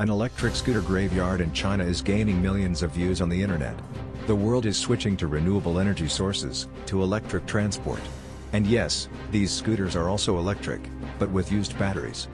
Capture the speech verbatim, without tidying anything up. An electric scooter graveyard in China is gaining millions of views on the internet. The world is switching to renewable energy sources, to electric transport. And yes, these scooters are also electric, but with used batteries.